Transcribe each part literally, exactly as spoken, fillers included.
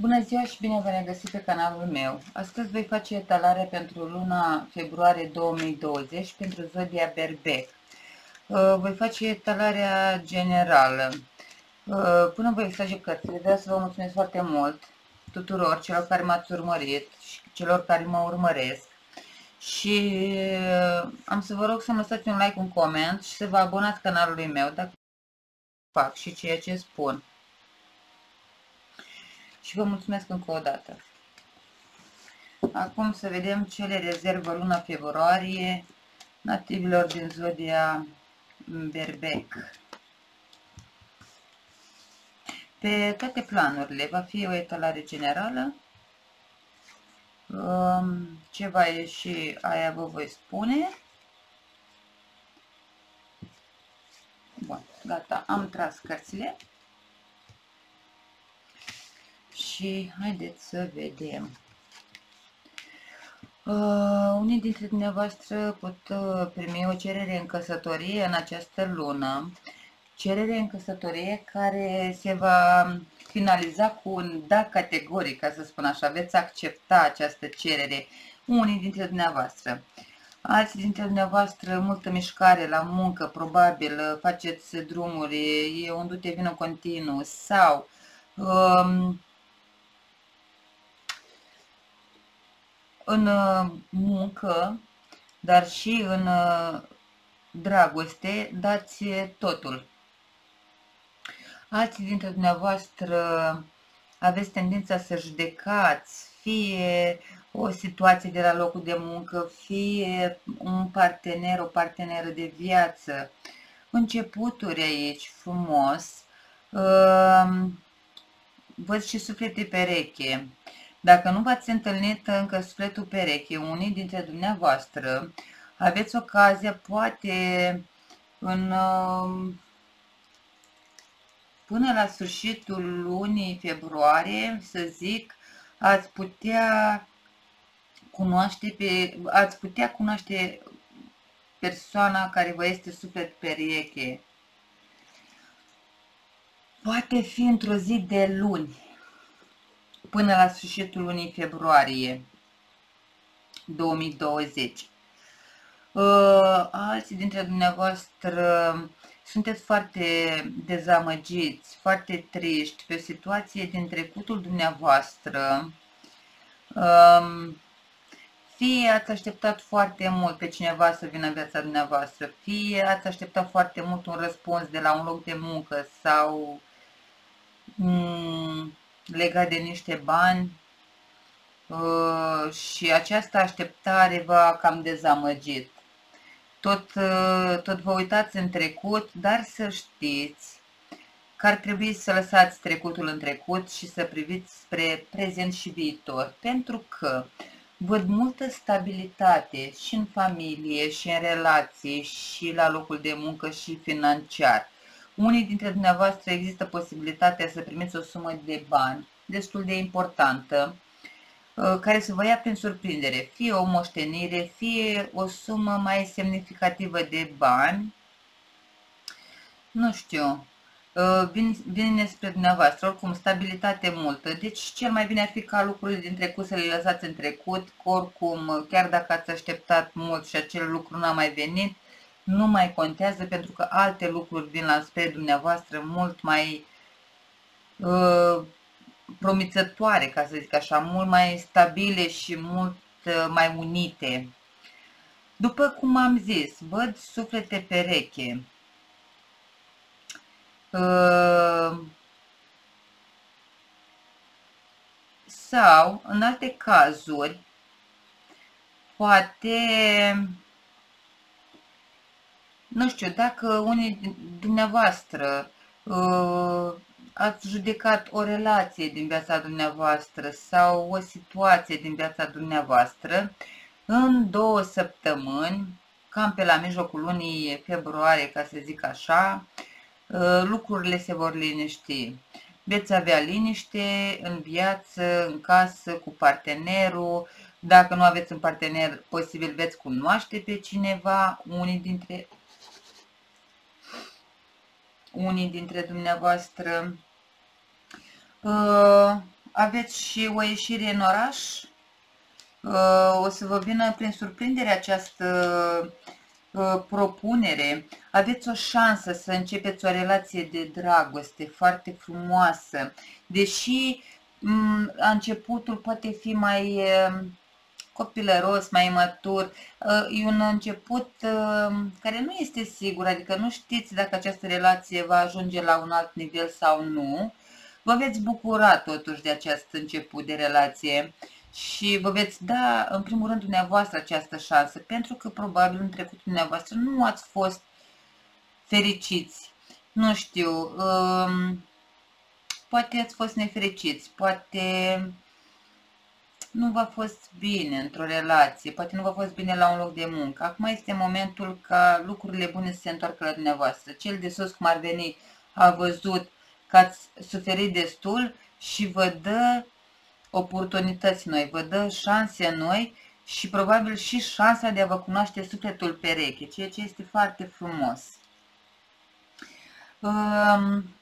Bună ziua și bine v-am regăsit pe canalul meu. Astăzi voi face etalare pentru luna februarie două mii douăzeci pentru zodia Berbec. Voi face etalarea generală. Până voi extrage cărțile, vreau să vă mulțumesc foarte mult tuturor celor care m-ați urmărit și celor care mă urmăresc. Și am să vă rog să-mi lăsați un like, un coment și să vă abonați canalului meu dacă fac și ceea ce spun. Și vă mulțumesc încă o dată. Acum să vedem ce le rezervă luna februarie nativilor din zodia Berbec. Pe toate planurile va fi o etalare generală. Ce va ieși, aia vă voi spune. Bun, gata, am tras cărțile. Și haideți să vedem. Uh, unii dintre dumneavoastră pot uh, primi o cerere în căsătorie în această lună. Cerere în căsătorie care se va finaliza cu un da categoric, ca să spun așa. Veți accepta această cerere, unii dintre dumneavoastră. Alții dintre dumneavoastră, multă mișcare la muncă, probabil, faceți drumuri, e un du-te vină continuu sau... Uh, în muncă, dar și în dragoste, dați totul. Alții dintre dumneavoastră aveți tendința să judecați fie o situație de la locul de muncă, fie un partener, o parteneră de viață. Începuturi aici, frumos, văd și suflete pereche. Dacă nu v-ați întâlnit încă sufletul pereche, unii dintre dumneavoastră aveți ocazia, poate în, până la sfârșitul lunii februarie, să zic, ați putea cunoaște, pe, ați putea cunoaște persoana care vă este suflet pereche. Poate fi într-o zi de luni. Până la sfârșitul lunii februarie două mii douăzeci. Alții dintre dumneavoastră sunteți foarte dezamăgiți, foarte triști pe o situație din trecutul dumneavoastră. Fie ați așteptat foarte mult pe cineva să vină în viața dumneavoastră, fie ați așteptat foarte mult un răspuns de la un loc de muncă sau... legat de niște bani și această așteptare v-a cam dezamăgit. Tot, tot vă uitați în trecut, dar să știți că ar trebui să lăsați trecutul în trecut și să priviți spre prezent și viitor, pentru că văd multă stabilitate și în familie, și în relații, și la locul de muncă, și financiar. Unii dintre dumneavoastră există posibilitatea să primiți o sumă de bani destul de importantă, care să vă ia prin surprindere, fie o moștenire, fie o sumă mai semnificativă de bani. Nu știu, vine spre dumneavoastră, oricum stabilitate multă, deci cel mai bine ar fi ca lucrurile din trecut să le lăsați în trecut, că oricum, chiar dacă ați așteptat mult și acel lucru n-a mai venit, nu mai contează, pentru că alte lucruri vin la spre dumneavoastră mult mai uh, promițătoare, ca să zic așa, mult mai stabile și mult uh, mai unite. După cum am zis, văd suflete pereche. Uh, sau, în alte cazuri, poate... Nu știu, dacă unii dumneavoastră uh, ați judecat o relație din viața dumneavoastră sau o situație din viața dumneavoastră, în două săptămâni, cam pe la mijlocul lunii februarie, ca să zic așa, uh, lucrurile se vor liniști. Veți avea liniște în viață, în casă, cu partenerul. Dacă nu aveți un partener, posibil veți cunoaște pe cineva, unii dintre... unii dintre dumneavoastră aveți și o ieșire în oraș. O să vă vină prin surprindere această propunere. Aveți o șansă să începeți o relație de dragoste foarte frumoasă. Deși la începutul poate fi mai copilăros, mai imatur, e un început care nu este sigur, adică nu știți dacă această relație va ajunge la un alt nivel sau nu. Vă veți bucura totuși de acest început de relație și vă veți da, în primul rând, dumneavoastră această șansă, pentru că probabil în trecutul dumneavoastră nu ați fost fericiți. Nu știu, poate ați fost nefericiți, poate nu v-a fost bine într-o relație, poate nu v-a fost bine la un loc de muncă. Acum este momentul ca lucrurile bune să se întoarcă la dumneavoastră. Cel de sus, cum ar veni, a văzut că ați suferit destul și vă dă oportunități noi, vă dă șanse noi și probabil și șansa de a vă cunoaște sufletul pereche, ceea ce este foarte frumos. Um,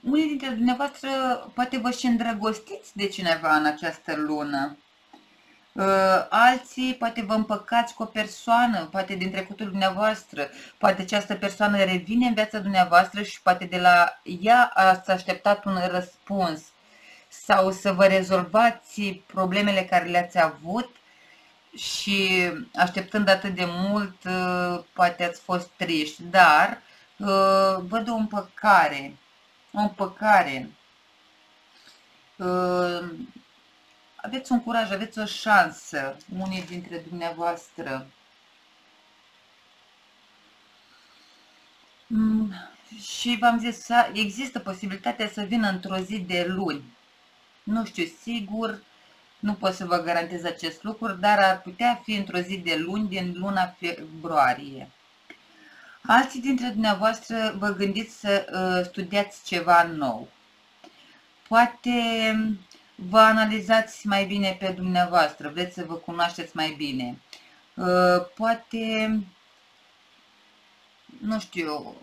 unii dintre dumneavoastră poate vă și îndrăgostiți de cineva în această lună. Alții poate vă împăcați cu o persoană, poate din trecutul dumneavoastră, poate această persoană revine în viața dumneavoastră și poate de la ea ați așteptat un răspuns sau să vă rezolvați problemele care le-ați avut și așteptând atât de mult poate ați fost triști, dar văd o împăcare, o împăcare. Aveți un curaj, aveți o șansă, unii dintre dumneavoastră. Și v-am zis, există posibilitatea să vină într-o zi de luni. Nu știu sigur, nu pot să vă garantez acest lucru, dar ar putea fi într-o zi de luni din luna februarie. Alții dintre dumneavoastră vă gândiți să uh, studiați ceva nou. Poate vă analizați mai bine pe dumneavoastră, vreți să vă cunoașteți mai bine. Poate, nu știu,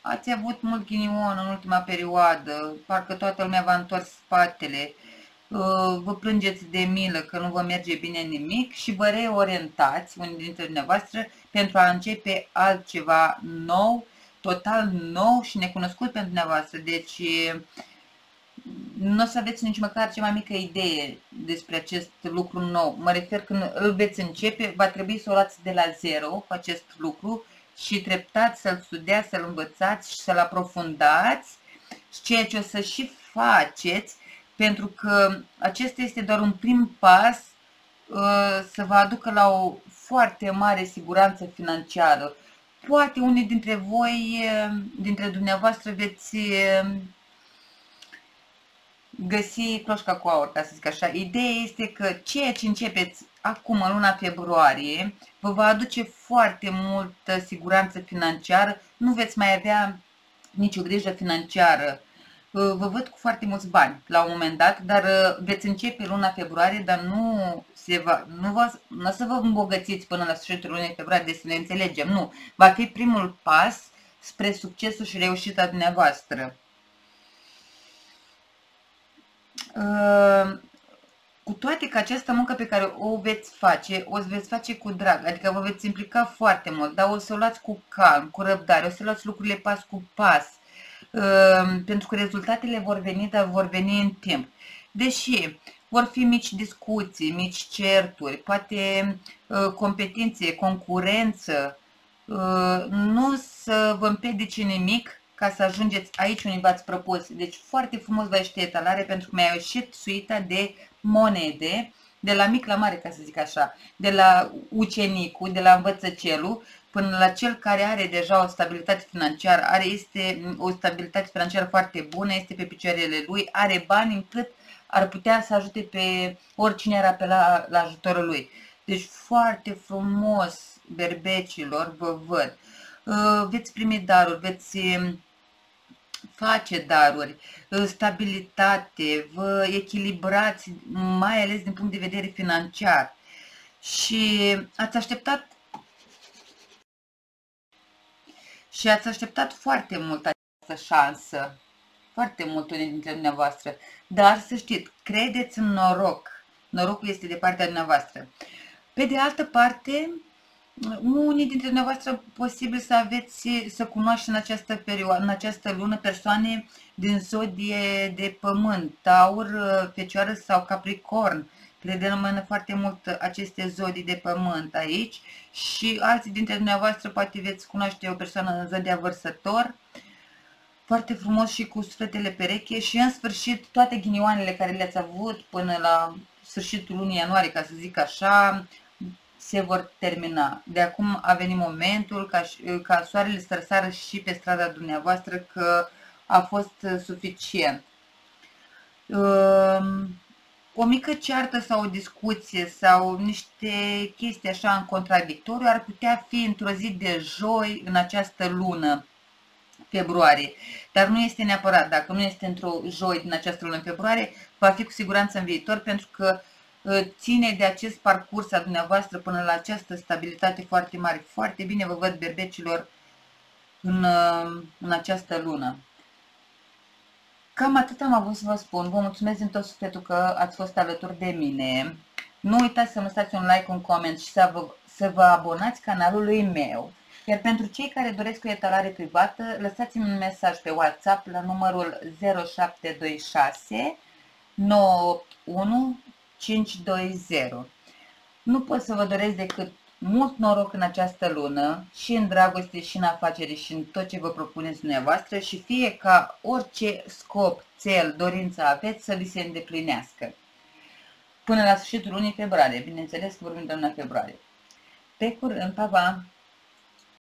ați avut mult ghinion în ultima perioadă, parcă toată lumea v-a întors spatele, vă plângeți de milă că nu vă merge bine nimic și vă reorientați, unii dintre dumneavoastră, pentru a începe altceva nou, total nou și necunoscut pentru dumneavoastră. Deci nu o să aveți nici măcar cea mai mică idee despre acest lucru nou. Mă refer, când îl veți începe, va trebui să o luați de la zero cu acest lucru și treptat să-l studiați, să-l învățați și să-l aprofundați, ceea ce o să și faceți, pentru că acesta este doar un prim pas să vă aducă la o foarte mare siguranță financiară. Poate unii dintre voi, dintre dumneavoastră, veți găsi cloșca cu aur, ca să zic așa. Ideea este că ceea ce începeți acum în luna februarie vă va aduce foarte multă siguranță financiară, nu veți mai avea nicio grijă financiară. Vă văd cu foarte mulți bani la un moment dat, dar veți începe luna februarie, dar nu, se va, nu, va, nu o să vă îmbogățiți până la sfârșitul lunii februarie, deci să ne înțelegem, nu. Va fi primul pas spre succesul și reușita dumneavoastră. Cu toate că această muncă pe care o veți face, o veți face cu drag, adică vă veți implica foarte mult, dar o să o luați cu calm, cu răbdare, o să luați lucrurile pas cu pas, pentru că rezultatele vor veni, dar vor veni în timp. Deși vor fi mici discuții, mici certuri, poate competințe, concurență, nu să vă împiedice nimic ca să ajungeți aici unde v-ați propus. Deci foarte frumos va ieși etalare, pentru că mi-a ieșit suita de monede, de la mic la mare, ca să zic așa, de la ucenicul, de la învățăcelul, până la cel care are deja o stabilitate financiară, are, este o stabilitate financiară foarte bună, este pe picioarele lui, are bani încât ar putea să ajute pe oricine ar apela la ajutorul lui. Deci foarte frumos, berbecilor, vă văd. Veți primi daruri, veți face daruri, stabilitate, vă echilibrați, mai ales din punct de vedere financiar. Și ați așteptat și ați așteptat foarte mult această șansă, foarte mult unii dintre dumneavoastră, dar să știți, credeți în noroc. Norocul este de partea dumneavoastră. Pe de altă parte, unii dintre dumneavoastră posibil să aveți, să cunoașteți în această perioadă, în această lună, persoane din zodie de pământ, taur, fecioară sau capricorn. Le denomână foarte mult aceste zodii de pământ aici și alții dintre dumneavoastră poate veți cunoaște o persoană în zodia vărsător, foarte frumos și cu sufletele pereche și în sfârșit toate ghinioanele care le-ați avut până la sfârșitul lunii ianuarie, ca să zic așa, se vor termina. De acum a venit momentul ca, ca soarele să răsară și pe strada dumneavoastră, că a fost suficient. O mică ceartă sau o discuție sau niște chestii așa în contradictoriu ar putea fi într-o zi de joi în această lună februarie, dar nu este neapărat, dacă nu este într-o joi din această lună în februarie, va fi cu siguranță în viitor, pentru că ține de acest parcurs a dumneavoastră până la această stabilitate foarte mare. Foarte bine vă văd, berbecilor, în, în această lună. Cam atât am avut să vă spun. Vă mulțumesc din tot sufletul că ați fost alături de mine. Nu uitați să lăsați un like, un coment și să vă, să vă abonați canalului meu. Iar pentru cei care doresc o etalare privată, lăsați-mi un mesaj pe WhatsApp la numărul zero șapte doi șase, nouă opt unu, cinci doi zero. Nu pot să vă doresc decât mult noroc în această lună, și în dragoste, și în afaceri, și în tot ce vă propuneți dumneavoastră, și fie ca orice scop, țel, dorință aveți să vi se îndeplinească. Până la sfârșitul lunii februarie, bineînțeles, vorbim de luna februarie. Pe curând, pa, pa!